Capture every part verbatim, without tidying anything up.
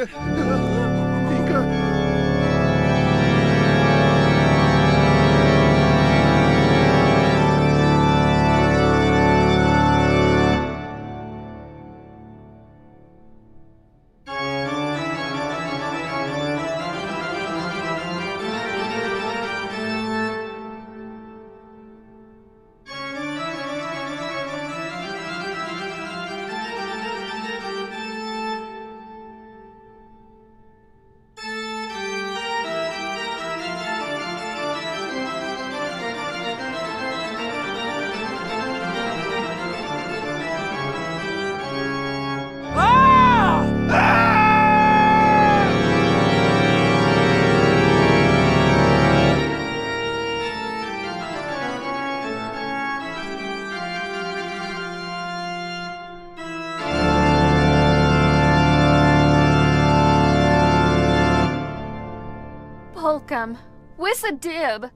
Dieu! Holcomb, where's the dib?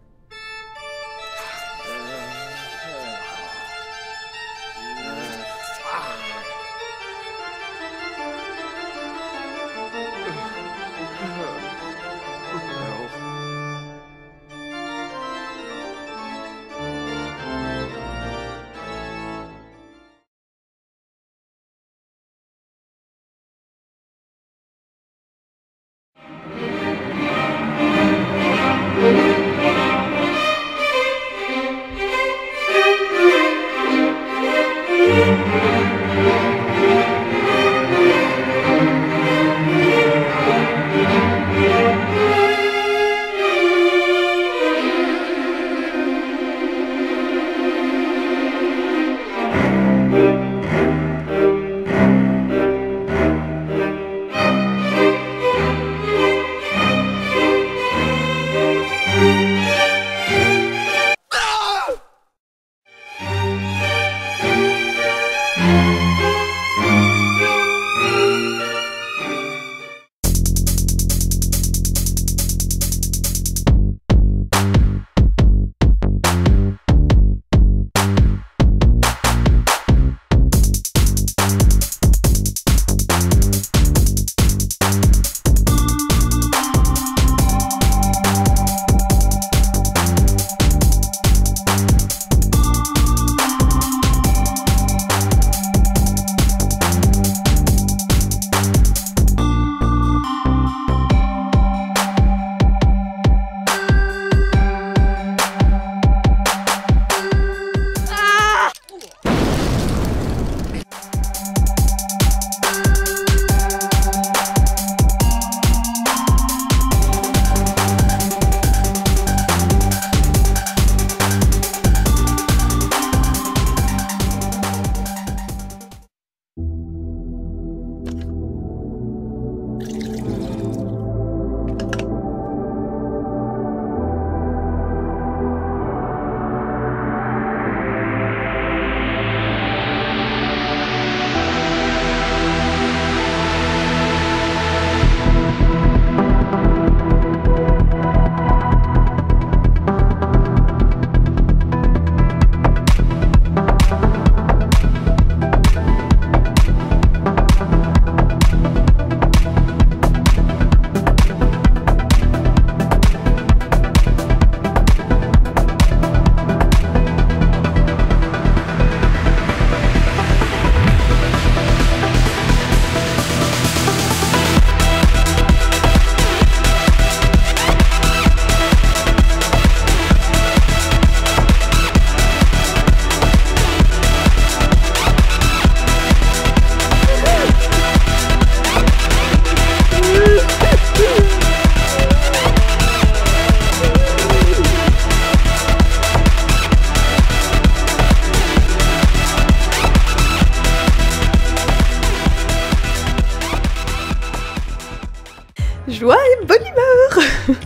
Joie et bonne humeur.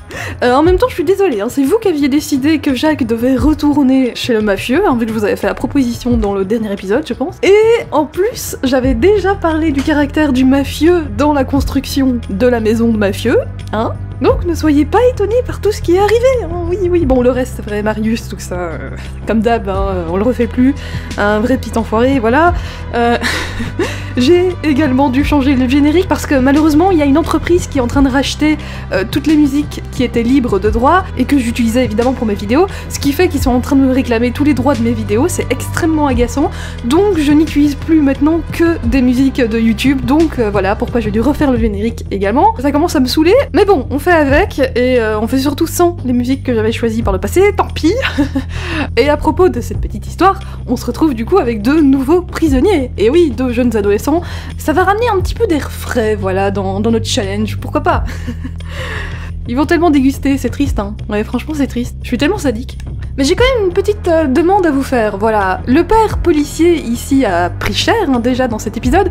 euh, En même temps, je suis désolée, hein, c'est vous qui aviez décidé que Jacques devait retourner chez le mafieux, hein, vu que je vous avais fait la proposition dans le dernier épisode, je pense. Et en plus, j'avais déjà parlé du caractère du mafieux dans la construction de la maison de mafieux, hein. Donc ne soyez pas étonnés par tout ce qui est arrivé, hein. Oui, oui, bon, le reste, c'est vrai, Marius, tout ça, euh, comme d'hab, hein, on le refait plus, un vrai petit enfoiré, voilà. Euh, J'ai également dû changer le générique parce que malheureusement, il y a une entreprise qui est en train de racheter euh, toutes les musiques qui étaient libres de droit et que j'utilisais évidemment pour mes vidéos, ce qui fait qu'ils sont en train de me réclamer tous les droits de mes vidéos, c'est extrêmement agaçant, donc je n'utilise plus maintenant que des musiques de YouTube, donc euh, voilà pourquoi j'ai dû refaire le générique également. Ça commence à me saouler, mais bon, on fait avec, et euh, on fait surtout sans les musiques que j'avais choisies par le passé, tant pis. Et à propos de cette petite histoire, on se retrouve du coup avec deux nouveaux prisonniers, et oui, deux jeunes adolescents, ça va ramener un petit peu d'air frais, voilà, dans, dans notre challenge, pourquoi pas. Ils vont tellement déguster, c'est triste, hein. Ouais, franchement, c'est triste. Je suis tellement sadique. Mais j'ai quand même une petite euh, demande à vous faire, voilà. Le père policier, ici, a pris cher, hein, déjà, dans cet épisode,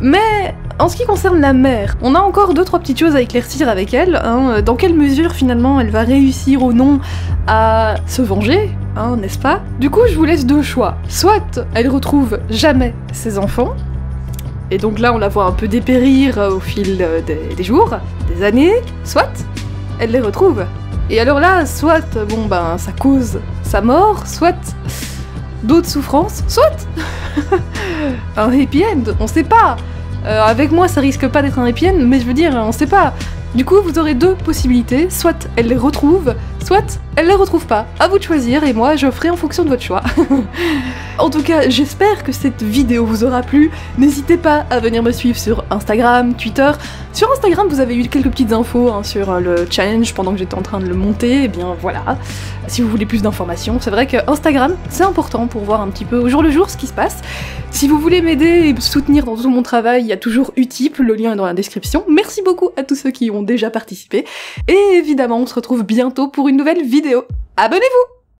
mais en ce qui concerne la mère, on a encore deux trois petites choses à éclaircir avec elle, hein. Dans quelle mesure, finalement, elle va réussir ou non à se venger, hein, n'est-ce pas? Du coup, je vous laisse deux choix. Soit elle retrouve jamais ses enfants, et donc là, on la voit un peu dépérir au fil des, des jours, des années, soit elle les retrouve. Et alors là, soit, bon ben, ça cause sa mort, soit d'autres souffrances, soit un happy end, on sait pas. Euh, avec moi, ça risque pas d'être un happy end, mais je veux dire, on sait pas. Du coup, vous aurez deux possibilités, soit elle les retrouve, soit elle les retrouve pas. À vous de choisir, et moi, je ferai en fonction de votre choix. En tout cas, j'espère que cette vidéo vous aura plu. N'hésitez pas à venir me suivre sur Instagram, Twitter. Sur Instagram, vous avez eu quelques petites infos, hein, sur le challenge pendant que j'étais en train de le monter, et eh bien voilà. Si vous voulez plus d'informations, c'est vrai que Instagram, c'est important pour voir un petit peu au jour le jour ce qui se passe. Si vous voulez m'aider et me soutenir dans tout mon travail, il y a toujours Utip, le lien est dans la description. Merci beaucoup à tous ceux qui ont déjà participé. Et évidemment, on se retrouve bientôt pour une nouvelle vidéo. Abonnez-vous!